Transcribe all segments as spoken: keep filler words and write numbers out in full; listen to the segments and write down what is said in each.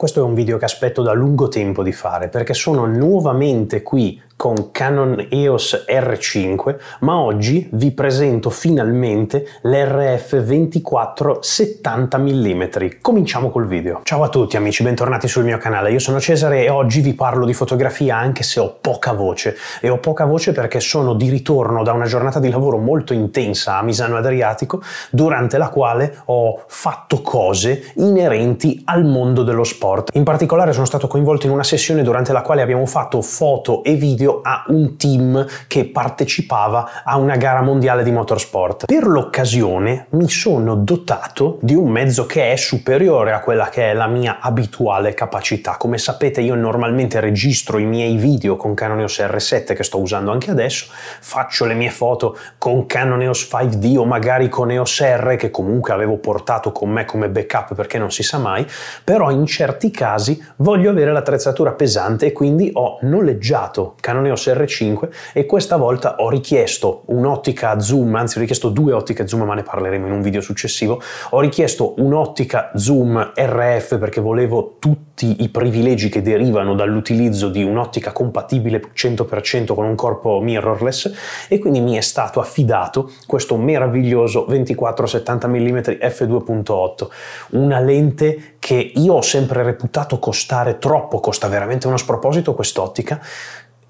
Questo è un video che aspetto da lungo tempo di fare perché sono nuovamente qui con Canon E O S R cinque, ma oggi vi presento finalmente l'R F ventiquattro settanta millimetri. Cominciamo col video. Ciao a tutti amici, bentornati sul mio canale, io sono Cesare e oggi vi parlo di fotografia anche se ho poca voce. E ho poca voce perché sono di ritorno da una giornata di lavoro molto intensa a Misano Adriatico, durante la quale ho fatto cose inerenti al mondo dello sport. In particolare sono stato coinvolto in una sessione durante la quale abbiamo fatto foto e video a un team che partecipava a una gara mondiale di motorsport. Per l'occasione mi sono dotato di un mezzo che è superiore a quella che è la mia abituale capacità. Come sapete, io normalmente registro i miei video con Canon E O S R sette, che sto usando anche adesso, faccio le mie foto con Canon E O S cinque D o magari con E O S R, che comunque avevo portato con me come backup perché non si sa mai, però in certi casi voglio avere l'attrezzatura pesante e quindi ho noleggiato Canon E O S R cinque e questa volta ho richiesto un'ottica zoom, anzi ho richiesto due ottiche zoom, ma ne parleremo in un video successivo. Ho richiesto un'ottica zoom R F perché volevo tutti i privilegi che derivano dall'utilizzo di un'ottica compatibile cento per cento con un corpo mirrorless, e quindi mi è stato affidato questo meraviglioso ventiquattro settanta millimetri f due punto otto, una lente che io ho sempre reputato costare troppo, costa veramente uno sproposito quest'ottica.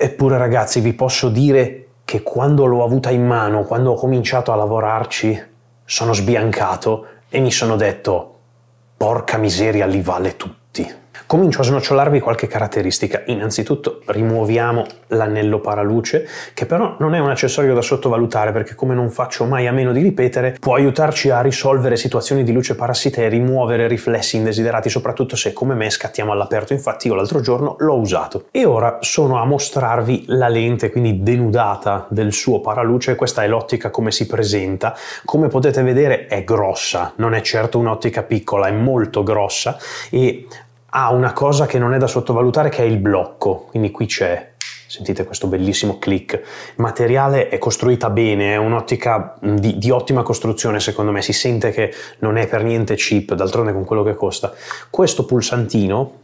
Eppure ragazzi, vi posso dire che quando l'ho avuta in mano, quando ho cominciato a lavorarci, sono sbiancato e mi sono detto porca miseria, li vale tutti. Comincio a snocciolarvi qualche caratteristica. Innanzitutto rimuoviamo l'anello paraluce, che però non è un accessorio da sottovalutare perché, come non faccio mai a meno di ripetere, può aiutarci a risolvere situazioni di luce parassite e rimuovere riflessi indesiderati, soprattutto se come me scattiamo all'aperto. Infatti io l'altro giorno l'ho usato. E ora sono a mostrarvi la lente, quindi denudata del suo paraluce. Questa è l'ottica come si presenta. Come potete vedere è grossa, non è certo un'ottica piccola, è molto grossa e ha una cosa che non è da sottovalutare, che è il blocco. Quindi qui c'è, sentite questo bellissimo click. Il materiale è costruita bene, è un'ottica di, di ottima costruzione secondo me, si sente che non è per niente cheap, d'altronde con quello che costa. Questo pulsantino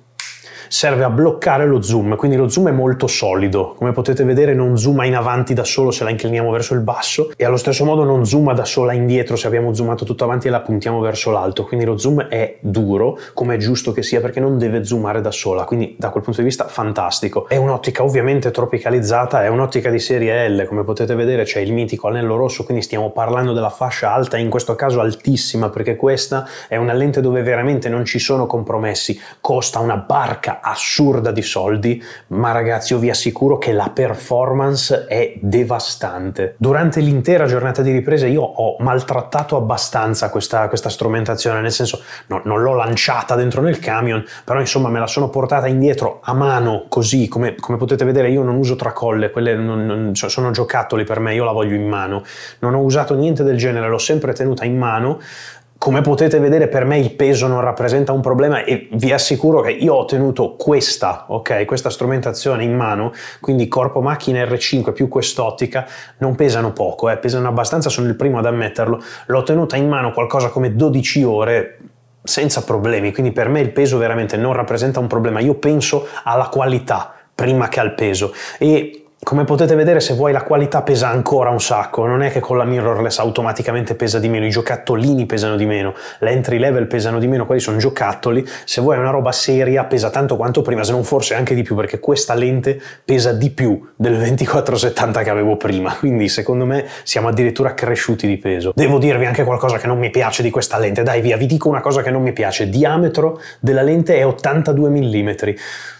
serve a bloccare lo zoom, quindi lo zoom è molto solido, come potete vedere non zooma in avanti da solo se la incliniamo verso il basso, e allo stesso modo non zooma da sola indietro se abbiamo zoomato tutto avanti e la puntiamo verso l'alto, quindi lo zoom è duro, come è giusto che sia, perché non deve zoomare da sola, quindi da quel punto di vista fantastico. È un'ottica ovviamente tropicalizzata, è un'ottica di serie L, come potete vedere c'è il mitico anello rosso, quindi stiamo parlando della fascia alta, in questo caso altissima, perché questa è una lente dove veramente non ci sono compromessi, costa una barca assurda di soldi, ma ragazzi io vi assicuro che la performance è devastante. Durante l'intera giornata di ripresa io ho maltrattato abbastanza questa, questa strumentazione, nel senso no, non l'ho lanciata dentro nel camion, però insomma me la sono portata indietro a mano così, come, come potete vedere io non uso tracolle, quelle non, non, sono giocattoli per me, io la voglio in mano, non ho usato niente del genere, l'ho sempre tenuta in mano. Come potete vedere per me il peso non rappresenta un problema e vi assicuro che io ho tenuto questa, ok, questa strumentazione in mano, quindi corpo macchina R cinque più quest'ottica, non pesano poco, eh, pesano abbastanza, sono il primo ad ammetterlo, l'ho tenuta in mano qualcosa come dodici ore senza problemi, quindi per me il peso veramente non rappresenta un problema, io penso alla qualità prima che al peso. E come potete vedere, se vuoi la qualità pesa ancora un sacco, non è che con la mirrorless automaticamente pesa di meno, i giocattolini pesano di meno, le entry level pesano di meno, quelli sono giocattoli, se vuoi una roba seria pesa tanto quanto prima, se non forse anche di più, perché questa lente pesa di più del ventiquattro settanta che avevo prima, quindi secondo me siamo addirittura cresciuti di peso. Devo dirvi anche qualcosa che non mi piace di questa lente, dai via, vi dico una cosa che non mi piace, diametro della lente è ottantadue millimetri.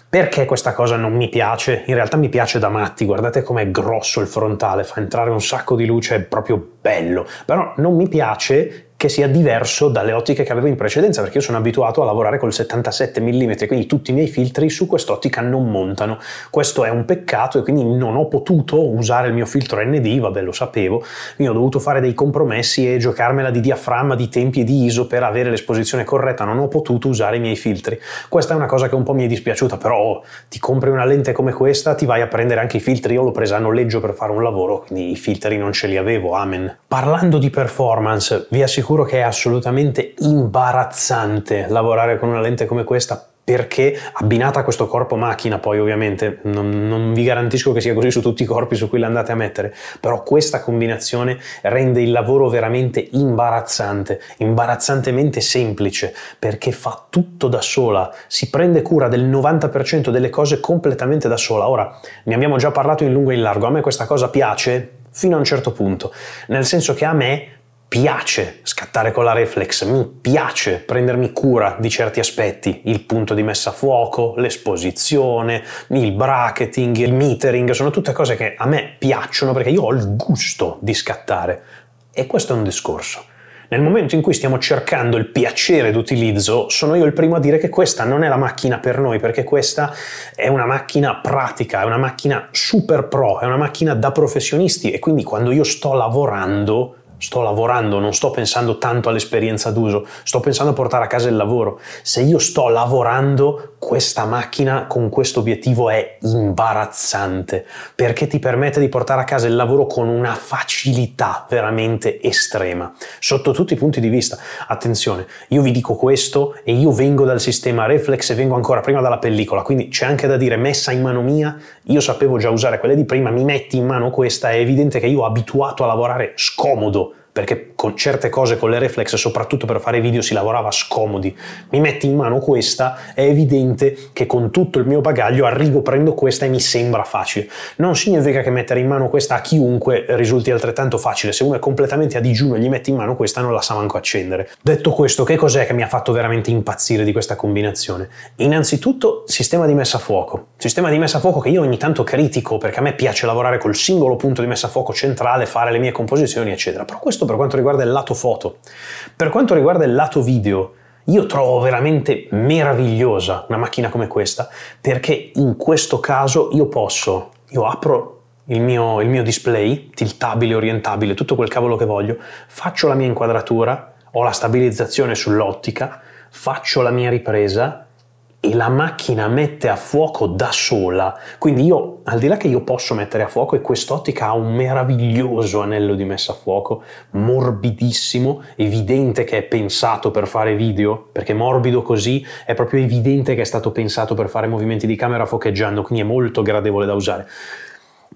Perché questa cosa non mi piace? In realtà mi piace da matti, guardate com'è grosso il frontale, fa entrare un sacco di luce, è proprio bello, però non mi piace che sia diverso dalle ottiche che avevo in precedenza, perché io sono abituato a lavorare col settantasette millimetri, quindi tutti i miei filtri su quest'ottica non montano. Questo è un peccato e quindi non ho potuto usare il mio filtro N D, vabbè lo sapevo, quindi ho dovuto fare dei compromessi e giocarmela di diaframma, di tempi e di I S O per avere l'esposizione corretta, non ho potuto usare i miei filtri. Questa è una cosa che un po' mi è dispiaciuta, però oh, ti compri una lente come questa, ti vai a prendere anche i filtri, io l'ho presa a noleggio per fare un lavoro, quindi i filtri non ce li avevo, amen. Parlando di performance, vi assicuro che è assolutamente imbarazzante lavorare con una lente come questa perché abbinata a questo corpo macchina, poi ovviamente non, non vi garantisco che sia così su tutti i corpi su cui l'andate a mettere, però questa combinazione rende il lavoro veramente imbarazzante, imbarazzantemente semplice, perché fa tutto da sola, si prende cura del novanta per cento delle cose completamente da sola. Ora, ne abbiamo già parlato in lungo e in largo, a me questa cosa piace fino a un certo punto, nel senso che a me piace scattare con la reflex, mi piace prendermi cura di certi aspetti, il punto di messa a fuoco, l'esposizione, il bracketing, il metering, sono tutte cose che a me piacciono perché io ho il gusto di scattare. E questo è un discorso. Nel momento in cui stiamo cercando il piacere d'utilizzo, sono io il primo a dire che questa non è la macchina per noi, perché questa è una macchina pratica, è una macchina super pro, è una macchina da professionisti, e quindi quando io sto lavorando Sto lavorando, non sto pensando tanto all'esperienza d'uso, sto pensando a portare a casa il lavoro. Se io sto lavorando, questa macchina con questo obiettivo è imbarazzante, perché ti permette di portare a casa il lavoro con una facilità veramente estrema, sotto tutti i punti di vista. Attenzione, io vi dico questo e io vengo dal sistema reflex e vengo ancora prima dalla pellicola, quindi c'è anche da dire, messa in mano mia, io sapevo già usare quelle di prima, mi metti in mano questa, è evidente che io ho abituato a lavorare scomodo, perché con certe cose, con le reflex, soprattutto per fare video, si lavorava scomodi. Mi metti in mano questa, è evidente che con tutto il mio bagaglio arrivo, prendo questa e mi sembra facile. Non significa che mettere in mano questa a chiunque risulti altrettanto facile. Se uno è completamente a digiuno e gli metti in mano questa, non la sa manco accendere. Detto questo, che cos'è che mi ha fatto veramente impazzire di questa combinazione? Innanzitutto, sistema di messa a fuoco. Sistema di messa a fuoco che io ogni tanto critico, perché a me piace lavorare col singolo punto di messa a fuoco centrale, fare le mie composizioni, eccetera. Però questo per quanto riguarda il lato foto. Per quanto riguarda il lato video, io trovo veramente meravigliosa una macchina come questa, perché in questo caso io posso, io apro il mio, il mio display, tiltabile, orientabile, tutto quel cavolo che voglio, faccio la mia inquadratura, ho la stabilizzazione sull'ottica, faccio la mia ripresa, e la macchina mette a fuoco da sola. Quindi io, al di là che io posso mettere a fuoco, e quest'ottica ha un meraviglioso anello di messa a fuoco, morbidissimo, evidente che è pensato per fare video, perché morbido così è proprio evidente che è stato pensato per fare movimenti di camera focheggiando, quindi è molto gradevole da usare.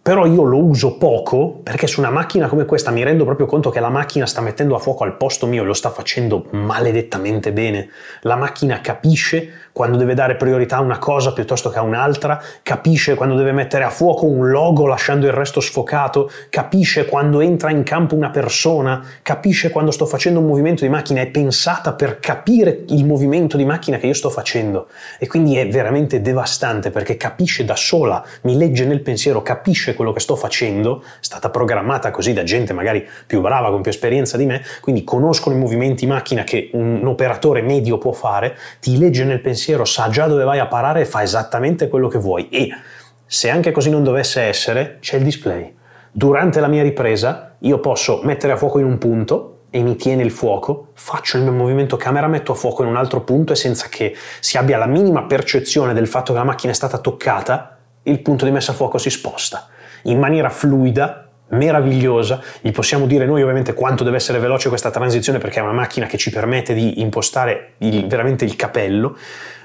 Però io lo uso poco, perché su una macchina come questa mi rendo proprio conto che la macchina sta mettendo a fuoco al posto mio e lo sta facendo maledettamente bene. La macchina capisce quando deve dare priorità a una cosa piuttosto che a un'altra, capisce quando deve mettere a fuoco un logo lasciando il resto sfocato, capisce quando entra in campo una persona, capisce quando sto facendo un movimento di macchina, è pensata per capire il movimento di macchina che io sto facendo. E quindi è veramente devastante, perché capisce da sola, mi legge nel pensiero, capisce quello che sto facendo, è stata programmata così da gente magari più brava, con più esperienza di me, quindi conoscono i movimenti macchina che un operatore medio può fare, ti legge nel pensiero, sa già dove vai a parare e fa esattamente quello che vuoi. E se anche così non dovesse essere, c'è il display. Durante la mia ripresa io posso mettere a fuoco in un punto e mi tiene il fuoco, faccio il mio movimento camera, metto a fuoco in un altro punto, e senza che si abbia la minima percezione del fatto che la macchina è stata toccata, il punto di messa a fuoco si sposta in maniera fluida, meravigliosa. Gli possiamo dire noi ovviamente quanto deve essere veloce questa transizione, perché è una macchina che ci permette di impostare il, veramente il capello.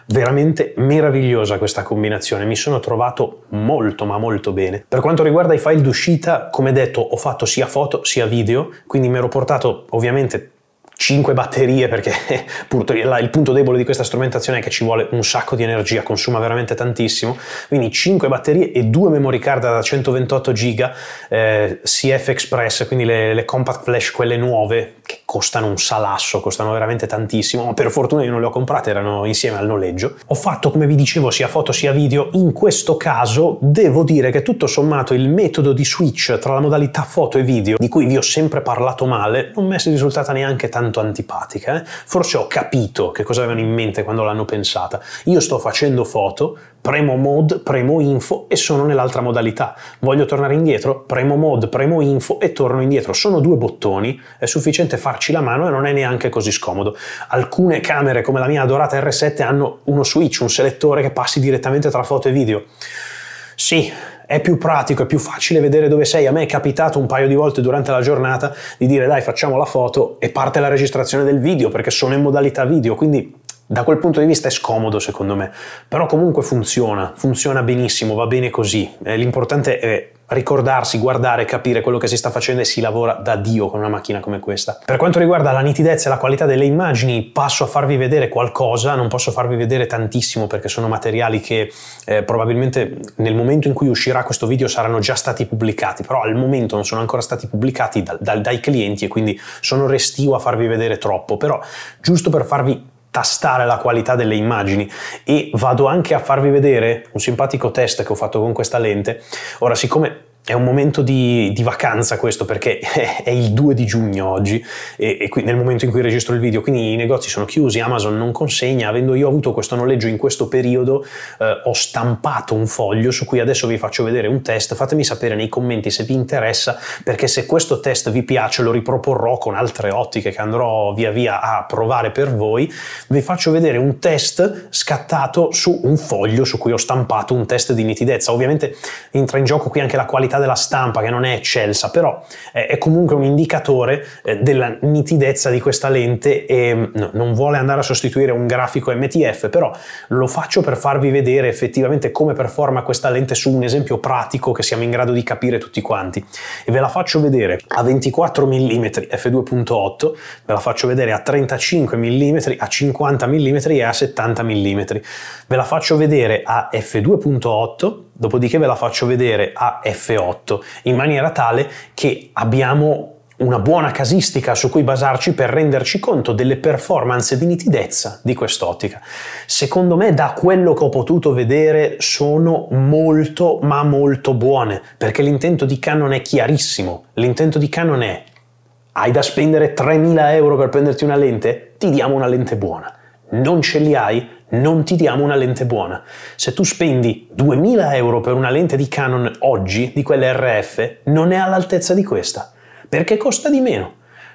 Veramente meravigliosa questa combinazione, mi sono trovato molto ma molto bene. Per quanto riguarda i file d'uscita, come detto, ho fatto sia foto sia video, quindi mi ero portato ovviamente cinque batterie, perché il punto debole di questa strumentazione è che ci vuole un sacco di energia, consuma veramente tantissimo, quindi cinque batterie e due memory card da centoventotto giga eh, C F Express, quindi le, le compact flash, quelle nuove, che costano un salasso, costano veramente tantissimo, ma per fortuna io non le ho comprate, erano insieme al noleggio. Ho fatto, come vi dicevo, sia foto sia video. In questo caso devo dire che tutto sommato il metodo di switch tra la modalità foto e video, di cui vi ho sempre parlato male, non mi è risultata neanche tanto antipatica, eh? Forse ho capito che cosa avevano in mente quando l'hanno pensata. Io sto facendo foto, premo mode, premo info e sono nell'altra modalità. Voglio tornare indietro, premo mode, premo info e torno indietro. Sono due bottoni, è sufficiente farci la mano e non è neanche così scomodo. Alcune camere, come la mia adorata R sette, hanno uno switch, un selettore che passi direttamente tra foto e video. Sì, è più pratico, è più facile vedere dove sei. A me è capitato un paio di volte durante la giornata di dire dai, facciamo la foto, e parte la registrazione del video perché sono in modalità video, quindi Da quel punto di vista è scomodo secondo me, però comunque funziona, funziona benissimo, va bene così. Eh, l'importante è ricordarsi, guardare, capire quello che si sta facendo e si lavora da Dio con una macchina come questa. Per quanto riguarda la nitidezza e la qualità delle immagini, passo a farvi vedere qualcosa, non posso farvi vedere tantissimo perché sono materiali che eh, probabilmente nel momento in cui uscirà questo video saranno già stati pubblicati, però al momento non sono ancora stati pubblicati da, da, dai clienti e quindi sono restio a farvi vedere troppo, però giusto per farvi tastare la qualità delle immagini. E vado anche a farvi vedere un simpatico test che ho fatto con questa lente. Ora, siccome è un momento di, di vacanza questo, perché è il due di giugno oggi, e, e qui, nel momento in cui registro il video, quindi i negozi sono chiusi, Amazon non consegna, avendo io avuto questo noleggio in questo periodo, eh, ho stampato un foglio su cui adesso vi faccio vedere un test. Fatemi sapere nei commenti se vi interessa, perché se questo test vi piace lo riproporrò con altre ottiche che andrò via via a provare per voi. Vi faccio vedere un test scattato su un foglio su cui ho stampato un test di nitidezza. Ovviamente entra in gioco qui anche la qualità della stampa, che non è eccelsa, però è comunque un indicatore della nitidezza di questa lente e non vuole andare a sostituire un grafico M T F, però lo faccio per farvi vedere effettivamente come performa questa lente su un esempio pratico che siamo in grado di capire tutti quanti. E ve la faccio vedere a ventiquattro millimetri f due punto otto, ve la faccio vedere a trentacinque millimetri, a cinquanta millimetri e a settanta millimetri. Ve la faccio vedere a f due punto otto, dopodiché ve la faccio vedere a f otto, in maniera tale che abbiamo una buona casistica su cui basarci per renderci conto delle performance di nitidezza di quest'ottica. Secondo me, da quello che ho potuto vedere, sono molto ma molto buone, perché l'intento di Canon è chiarissimo. L'intento di Canon è: hai da spendere tremila euro per prenderti una lente? Ti diamo una lente buona. Non ce li hai? Non ti diamo una lente buona. Se tu spendi duemila euro per una lente di Canon oggi, di quelle R F, non è all'altezza di questa, perché costa di meno.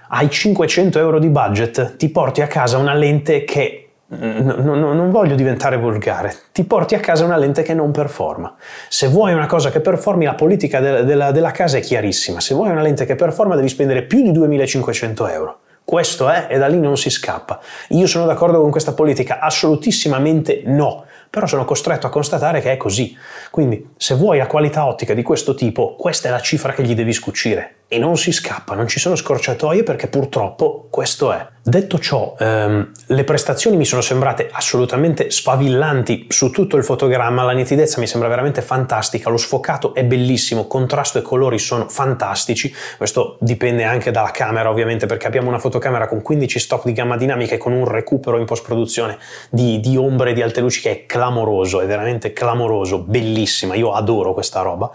Hai cinquecento euro di budget, ti porti a casa una lente che... non voglio diventare volgare, ti porti a casa una lente che non performa. Se vuoi una cosa che performi, la politica della, della, della casa è chiarissima. Se vuoi una lente che performa devi spendere più di duemilacinquecento euro. Questo è, e da lì non si scappa. Io sono d'accordo con questa politica? Assolutissimamente no, però sono costretto a constatare che è così. Quindi, se vuoi la qualità ottica di questo tipo, questa è la cifra che gli devi scucire. E non si scappa, non ci sono scorciatoie, perché purtroppo questo è. Detto ciò, ehm, le prestazioni mi sono sembrate assolutamente sfavillanti su tutto il fotogramma, la nitidezza mi sembra veramente fantastica, lo sfocato è bellissimo, contrasto e colori sono fantastici. Questo dipende anche dalla camera, ovviamente, perché abbiamo una fotocamera con quindici stop di gamma dinamica e con un recupero in post-produzione di, di ombre e di alte luci che è clamoroso, è veramente clamoroso, bellissima, io adoro questa roba.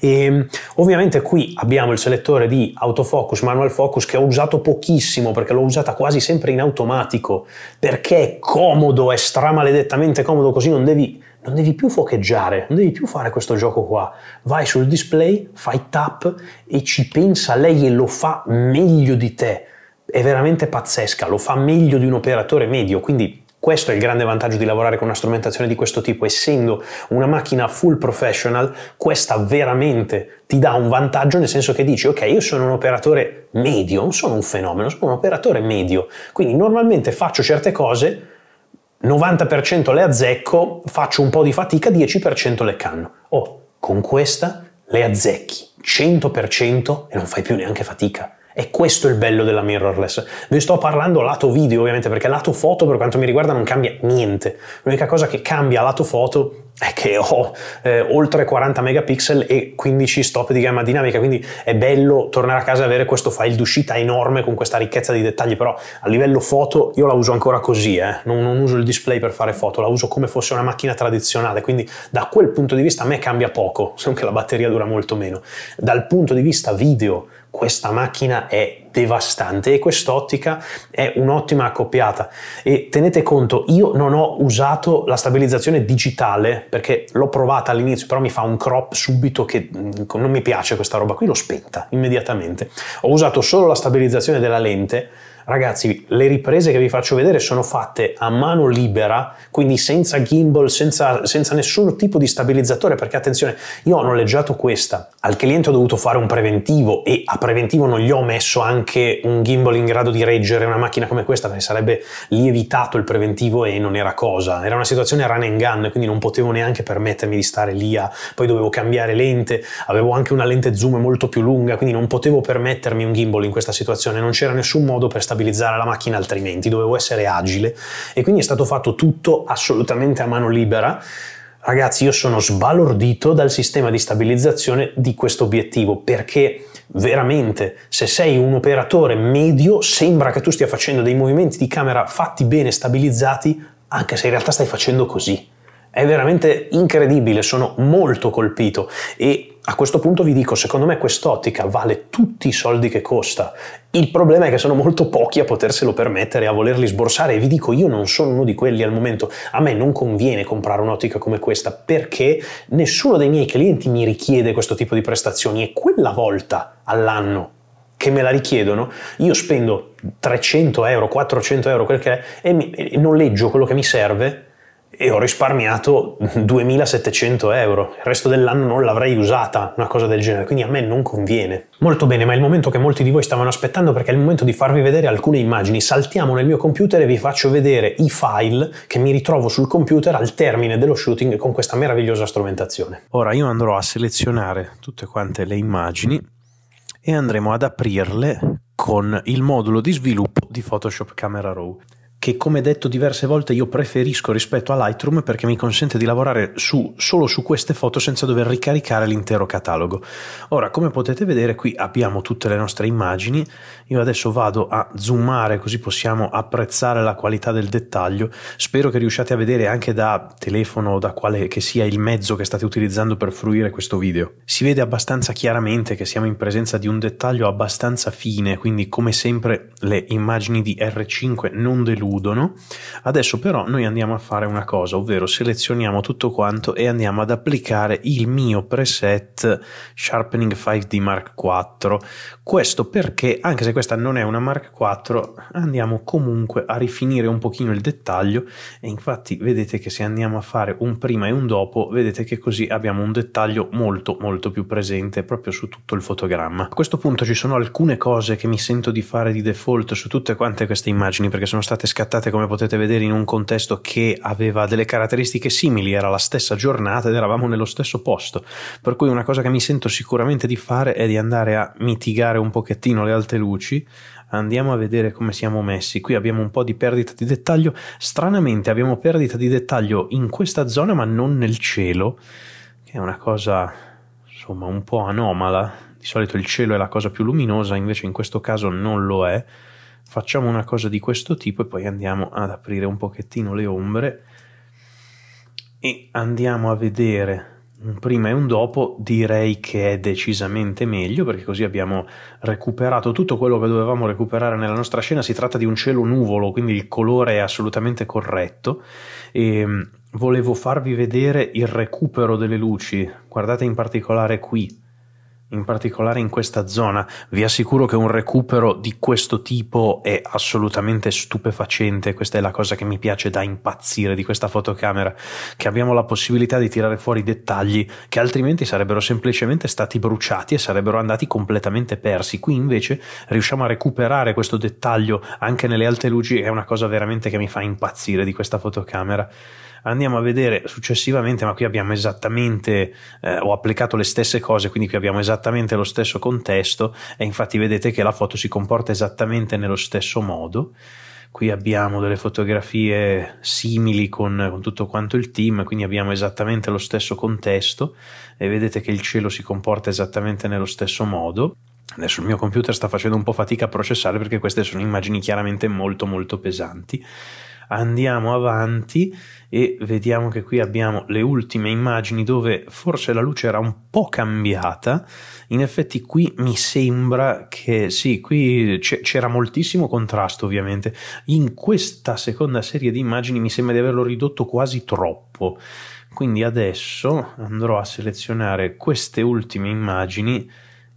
E, ovviamente, qui abbiamo il selettore di autofocus, manual focus, che ho usato pochissimo perché l'ho usata quasi sempre in automatico, perché è comodo, è stramaledettamente comodo, così non devi, non devi più focheggiare, non devi più fare questo gioco qua. Vai sul display, fai tap e ci pensa lei e lo fa meglio di te. È veramente pazzesca, lo fa meglio di un operatore medio, quindi questo è il grande vantaggio di lavorare con una strumentazione di questo tipo. Essendo una macchina full professional, questa veramente ti dà un vantaggio, nel senso che dici: ok, io sono un operatore medio, non sono un fenomeno, sono un operatore medio, quindi normalmente faccio certe cose, novanta per cento le azzecco, faccio un po' di fatica, dieci per cento le canno. Oh, con questa le azzecchi cento per cento e non fai più neanche fatica. E questo è il bello della mirrorless. Vi sto parlando lato video, ovviamente, perché lato foto, per quanto mi riguarda, non cambia niente. L'unica cosa che cambia lato foto è che ho eh, oltre quaranta megapixel e quindici stop di gamma dinamica, quindi è bello tornare a casa e avere questo file d'uscita enorme con questa ricchezza di dettagli. Però a livello foto io la uso ancora così, eh. non, non uso il display per fare foto, la uso come fosse una macchina tradizionale, quindi da quel punto di vista a me cambia poco, se non che la batteria dura molto meno. Dal punto di vista video questa macchina è devastante e quest'ottica è un'ottima accoppiata. E tenete conto, io non ho usato la stabilizzazione digitale perché l'ho provata all'inizio, però mi fa un crop subito che non mi piace questa roba qui, l'ho spenta immediatamente. Ho usato solo la stabilizzazione della lente, Ragazzi, le riprese che vi faccio vedere sono fatte a mano libera, quindi senza gimbal, senza, senza nessun tipo di stabilizzatore, perché attenzione, io ho noleggiato questa, al cliente ho dovuto fare un preventivo e a preventivo non gli ho messo anche un gimbal in grado di reggere una macchina come questa, perché sarebbe lievitato il preventivo e non era cosa, era una situazione run and gun, quindi non potevo neanche permettermi di stare lì, a... poi dovevo cambiare lente, avevo anche una lente zoom molto più lunga, quindi non potevo permettermi un gimbal in questa situazione, non c'era nessun modo per stabilizzare la macchina, altrimenti dovevo essere agile, e quindi è stato fatto tutto assolutamente a mano libera. Ragazzi, io sono sbalordito dal sistema di stabilizzazione di questo obiettivo, perché veramente se sei un operatore medio sembra che tu stia facendo dei movimenti di camera fatti bene, stabilizzati, anche se in realtà stai facendo così. È veramente incredibile, sono molto colpito e a questo punto vi dico, secondo me quest'ottica vale tutti i soldi che costa. Il problema è che sono molto pochi a poterselo permettere, a volerli sborsare, e vi dico, io non sono uno di quelli al momento. A me non conviene comprare un'ottica come questa perché nessuno dei miei clienti mi richiede questo tipo di prestazioni, e quella volta all'anno che me la richiedono, io spendo trecento euro, quattrocento euro, quel che è, e, mi, e noleggio quello che mi serve, e ho risparmiato duemilasettecento euro, il resto dell'anno non l'avrei usata una cosa del genere, quindi a me non conviene. Molto bene, ma è il momento che molti di voi stavano aspettando, perché è il momento di farvi vedere alcune immagini. Saltiamo nel mio computer e vi faccio vedere i file che mi ritrovo sul computer al termine dello shooting con questa meravigliosa strumentazione. Ora io andrò a selezionare tutte quante le immagini e andremo ad aprirle con il modulo di sviluppo di Photoshop Camera Raw, che come detto diverse volte io preferisco rispetto a Lightroom perché mi consente di lavorare su, solo su queste foto senza dover ricaricare l'intero catalogo. Ora, come potete vedere, qui abbiamo tutte le nostre immagini. Io adesso vado a zoomare così possiamo apprezzare la qualità del dettaglio. Spero che riusciate a vedere anche da telefono o da quale che sia il mezzo che state utilizzando per fruire questo video. Si vede abbastanza chiaramente che siamo in presenza di un dettaglio abbastanza fine, quindi come sempre le immagini di R cinque non deludono. Adesso però noi andiamo a fare una cosa, ovvero selezioniamo tutto quanto e andiamo ad applicare il mio preset Sharpening cinque D Mark quattro. Questo perché, anche se questa non è una Mark quattro, andiamo comunque a rifinire un pochino il dettaglio, e infatti vedete che se andiamo a fare un prima e un dopo, vedete che così abbiamo un dettaglio molto molto più presente proprio su tutto il fotogramma. A questo punto ci sono alcune cose che mi sento di fare di default su tutte quante queste immagini, perché sono state scaricate scattate, come potete vedere, in un contesto che aveva delle caratteristiche simili, era la stessa giornata ed eravamo nello stesso posto, per cui una cosa che mi sento sicuramente di fare è di andare a mitigare un pochettino le alte luci. Andiamo a vedere come siamo messi. Qui abbiamo un po' di perdita di dettaglio, stranamente abbiamo perdita di dettaglio in questa zona ma non nel cielo, che è una cosa insomma un po' anomala, di solito il cielo è la cosa più luminosa, invece in questo caso non lo è. Facciamo una cosa di questo tipo e poi andiamo ad aprire un pochettino le ombre e andiamo a vedere un prima e un dopo. Direi che è decisamente meglio, perché così abbiamo recuperato tutto quello che dovevamo recuperare nella nostra scena. Si tratta di un cielo nuvolo, quindi il colore è assolutamente corretto, e volevo farvi vedere il recupero delle luci. Guardate in particolare qui, in particolare in questa zona, vi assicuro che un recupero di questo tipo è assolutamente stupefacente. Questa è la cosa che mi piace da impazzire di questa fotocamera, che abbiamo la possibilità di tirare fuori dettagli che altrimenti sarebbero semplicemente stati bruciati e sarebbero andati completamente persi. Qui invece riusciamo a recuperare questo dettaglio anche nelle alte luci, è una cosa veramente che mi fa impazzire di questa fotocamera. Andiamo a vedere successivamente, ma qui abbiamo esattamente, eh, ho applicato le stesse cose, quindi qui abbiamo esattamente lo stesso contesto, e infatti vedete che la foto si comporta esattamente nello stesso modo. Qui abbiamo delle fotografie simili con, con tutto quanto il team, quindi abbiamo esattamente lo stesso contesto e vedete che il cielo si comporta esattamente nello stesso modo. Adesso il mio computer sta facendo un po' fatica a processare perché queste sono immagini chiaramente molto molto pesanti. Andiamo avanti e vediamo che qui abbiamo le ultime immagini dove forse la luce era un po' cambiata. In effetti qui mi sembra che sì, qui c'era moltissimo contrasto ovviamente. In questa seconda serie di immagini mi sembra di averlo ridotto quasi troppo. Quindi adesso andrò a selezionare queste ultime immagini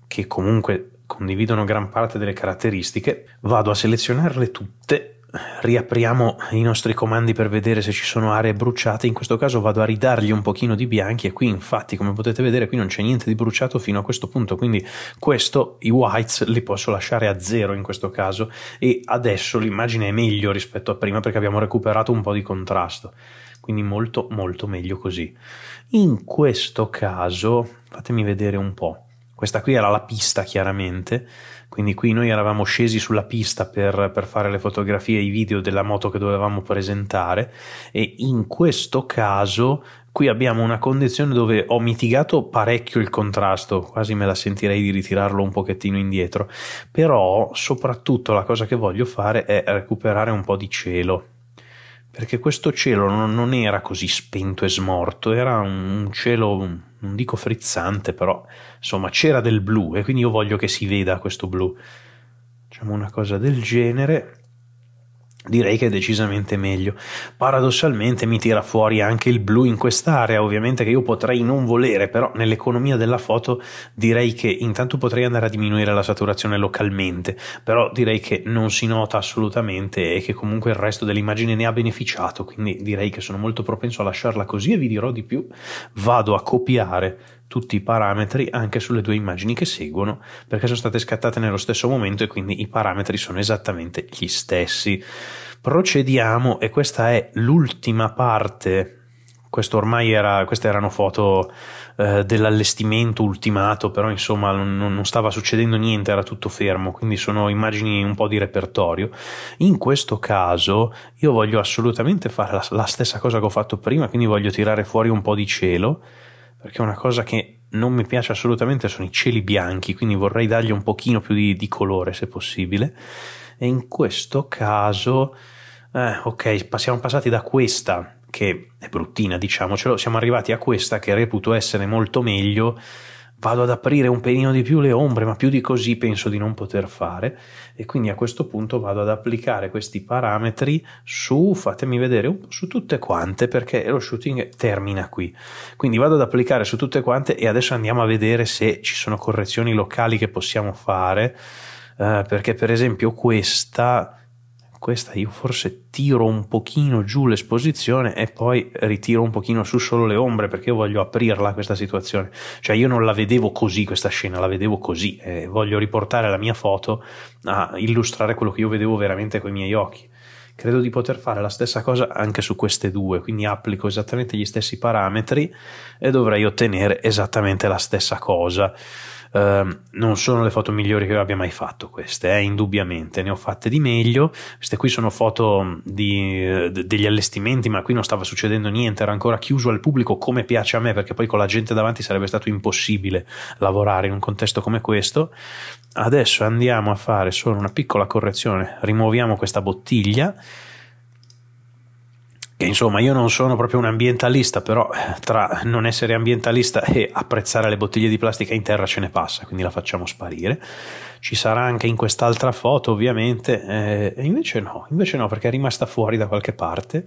che comunque... condividono gran parte delle caratteristiche, vado a selezionarle tutte. Riapriamo i nostri comandi per vedere se ci sono aree bruciate. In questo caso vado a ridargli un pochino di bianchi e qui infatti, come potete vedere, qui non c'è niente di bruciato fino a questo punto, quindi questo, i whites li posso lasciare a zero in questo caso, e adesso l'immagine è meglio rispetto a prima perché abbiamo recuperato un po' di contrasto, quindi molto molto meglio così. In questo caso fatemi vedere un po', questa qui era la pista chiaramente, quindi qui noi eravamo scesi sulla pista per, per fare le fotografie e i video della moto che dovevamo presentare, e in questo caso qui abbiamo una condizione dove ho mitigato parecchio il contrasto, quasi me la sentirei di ritirarlo un pochettino indietro, però soprattutto la cosa che voglio fare è recuperare un po' di cielo, perché questo cielo non, non era così spento e smorto, era un, un cielo... non dico frizzante, però insomma c'era del blu e quindi io voglio che si veda questo blu. Facciamo una cosa del genere, direi che è decisamente meglio. Paradossalmente mi tira fuori anche il blu in quest'area, ovviamente, che io potrei non volere, però nell'economia della foto direi che intanto potrei andare a diminuire la saturazione localmente, però direi che non si nota assolutamente e che comunque il resto dell'immagine ne ha beneficiato, quindi direi che sono molto propenso a lasciarla così. E vi dirò di più, vado a copiare tutti i parametri anche sulle due immagini che seguono, perché sono state scattate nello stesso momento e quindi i parametri sono esattamente gli stessi. Procediamo, e questa è l'ultima parte. Questo ormai era, queste erano foto eh, dell'allestimento ultimato, però insomma non, non stava succedendo niente, era tutto fermo, quindi sono immagini un po' di repertorio. In questo caso io voglio assolutamente fare la, la stessa cosa che ho fatto prima, quindi voglio tirare fuori un po' di cielo, perché una cosa che non mi piace assolutamente sono i cieli bianchi, quindi vorrei dargli un pochino più di, di colore se possibile. E in questo caso, eh, ok, siamo passati da questa, che è bruttina diciamocelo, siamo arrivati a questa che reputo essere molto meglio. Vado ad aprire un pelino di più le ombre, ma più di così penso di non poter fare, e quindi a questo punto vado ad applicare questi parametri su, fatemi vedere, un po' su tutte quante, perché lo shooting termina qui, quindi vado ad applicare su tutte quante. E adesso andiamo a vedere se ci sono correzioni locali che possiamo fare, eh, perché per esempio questa questa io forse tiro un pochino giù l'esposizione e poi ritiro un pochino su solo le ombre, perché io voglio aprirla questa situazione, cioè io non la vedevo così questa scena, la vedevo così, e voglio riportare la mia foto a illustrare quello che io vedevo veramente coi miei occhi. Credo di poter fare la stessa cosa anche su queste due, quindi applico esattamente gli stessi parametri e dovrei ottenere esattamente la stessa cosa. Uh, non sono le foto migliori che io abbia mai fatto queste, eh, indubbiamente, ne ho fatte di meglio. Queste qui sono foto di, de, degli allestimenti, ma qui non stava succedendo niente, era ancora chiuso al pubblico, come piace a me, perché poi con la gente davanti sarebbe stato impossibile lavorare in un contesto come questo. Adesso andiamo a fare solo una piccola correzione, rimuoviamo questa bottiglia. Insomma, io non sono proprio un ambientalista, però tra non essere ambientalista e apprezzare le bottiglie di plastica in terra ce ne passa, quindi la facciamo sparire. Ci sarà anche in quest'altra foto ovviamente, eh, e invece no, invece no, perché è rimasta fuori da qualche parte,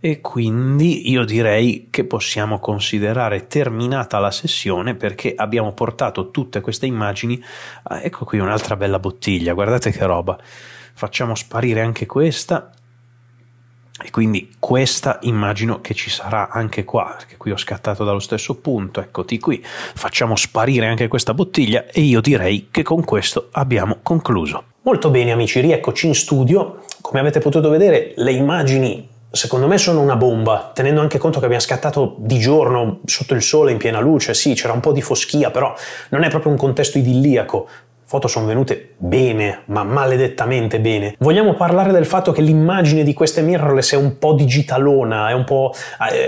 e quindi io direi che possiamo considerare terminata la sessione, perché abbiamo portato tutte queste immagini. Ah, ecco qui un'altra bella bottiglia, guardate che roba, facciamo sparire anche questa. E quindi questa immagino che ci sarà anche qua, perché qui ho scattato dallo stesso punto, eccoti qui, facciamo sparire anche questa bottiglia e io direi che con questo abbiamo concluso. Molto bene amici, rieccoci in studio. Come avete potuto vedere, le immagini secondo me sono una bomba, tenendo anche conto che abbiamo scattato di giorno sotto il sole in piena luce. Sì, c'era un po' di foschia, però non è proprio un contesto idilliaco. Foto sono venute bene, ma maledettamente bene. Vogliamo parlare del fatto che l'immagine di queste mirrorless è un po' digitalona, è un po',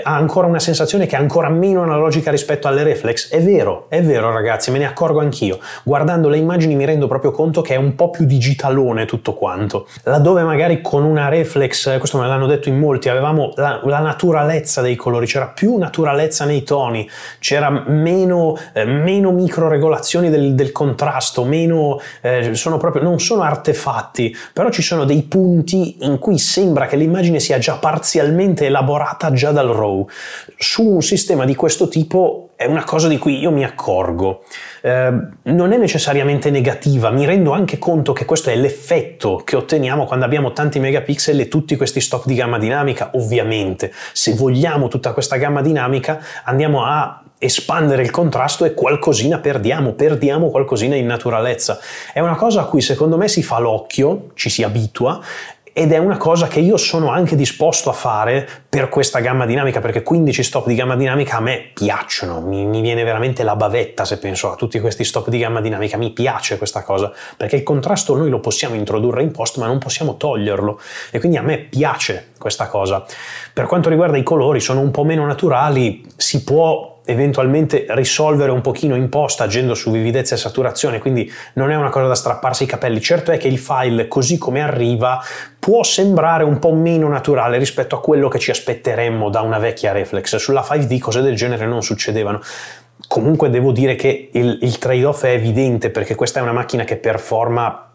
ha ancora una sensazione che è ancora meno analogica rispetto alle reflex? È vero, è vero ragazzi, me ne accorgo anch'io. Guardando le immagini mi rendo proprio conto che è un po' più digitalone tutto quanto. Laddove magari con una reflex, questo me l'hanno detto in molti, avevamo la, la naturalezza dei colori, c'era più naturalezza nei toni, c'era meno, eh, meno microregolazioni del, del contrasto, meno meno, eh, sono proprio, non sono artefatti, però ci sono dei punti in cui sembra che l'immagine sia già parzialmente elaborata già dal RAW. Su un sistema di questo tipo è una cosa di cui io mi accorgo. Eh, non è necessariamente negativa, mi rendo anche conto che questo è l'effetto che otteniamo quando abbiamo tanti megapixel e tutti questi stop di gamma dinamica. Ovviamente, se vogliamo tutta questa gamma dinamica, andiamo a espandere il contrasto e qualcosina perdiamo, perdiamo qualcosina in naturalezza. È una cosa a cui secondo me si fa l'occhio, ci si abitua, ed è una cosa che io sono anche disposto a fare per questa gamma dinamica, perché quindici stop di gamma dinamica a me piacciono, mi, mi viene veramente la bavetta se penso a tutti questi stop di gamma dinamica, mi piace questa cosa, perché il contrasto noi lo possiamo introdurre in post ma non possiamo toglierlo, e quindi a me piace questa cosa. Per quanto riguarda i colori, sono un po' meno naturali, si può eventualmente risolvere un pochino in post agendo su vividezza e saturazione, quindi non è una cosa da strapparsi i capelli. Certo è che il file così come arriva può sembrare un po' meno naturale rispetto a quello che ci aspetteremmo da una vecchia reflex. Sulla cinque D cose del genere non succedevano. Comunque devo dire che il, il trade-off è evidente, perché questa è una macchina che performa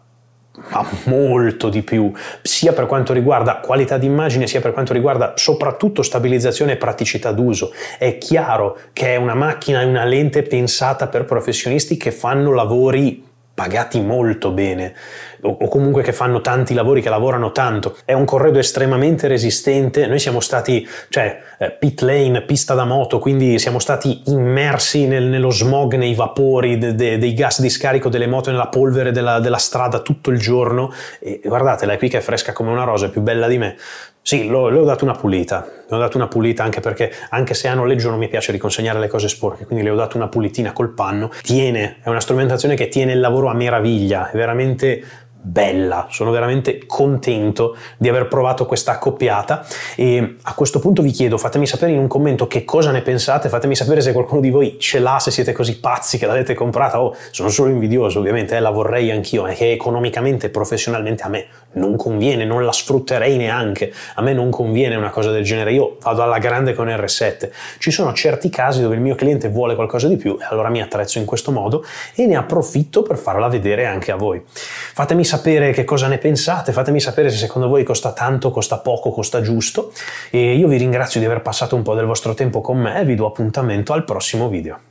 ma molto di più, sia per quanto riguarda qualità d'immagine, sia per quanto riguarda soprattutto stabilizzazione e praticità d'uso. È chiaro che è una macchina e una lente pensata per professionisti che fanno lavori pagati molto bene, o comunque che fanno tanti lavori, che lavorano tanto. È un corredo estremamente resistente, noi siamo stati, cioè pit lane, pista da moto, quindi siamo stati immersi nel, nello smog, nei vapori de, de, dei gas di scarico delle moto, nella polvere della, della strada tutto il giorno, e guardatela, è qui che è fresca come una rosa, è più bella di me. Sì, le ho dato una pulita, le ho dato una pulita anche perché, anche se a noleggio non mi piace riconsegnare le cose sporche, quindi le ho dato una pulitina col panno. Tiene, è una strumentazione che tiene il lavoro a meraviglia, è veramente bella, sono veramente contento di aver provato questa accoppiata, e a questo punto vi chiedo, fatemi sapere in un commento che cosa ne pensate, fatemi sapere se qualcuno di voi ce l'ha, se siete così pazzi che l'avete comprata. Oh, sono solo invidioso ovviamente, eh, la vorrei anch'io, è che economicamente e professionalmente a me non conviene, non la sfrutterei neanche, a me non conviene una cosa del genere, io vado alla grande con R sette. Ci sono certi casi dove il mio cliente vuole qualcosa di più e allora mi attrezzo in questo modo e ne approfitto per farla vedere anche a voi. Fatemi sapere che cosa ne pensate, fatemi sapere se secondo voi costa tanto, costa poco, costa giusto, e io vi ringrazio di aver passato un po' del vostro tempo con me e vi do appuntamento al prossimo video.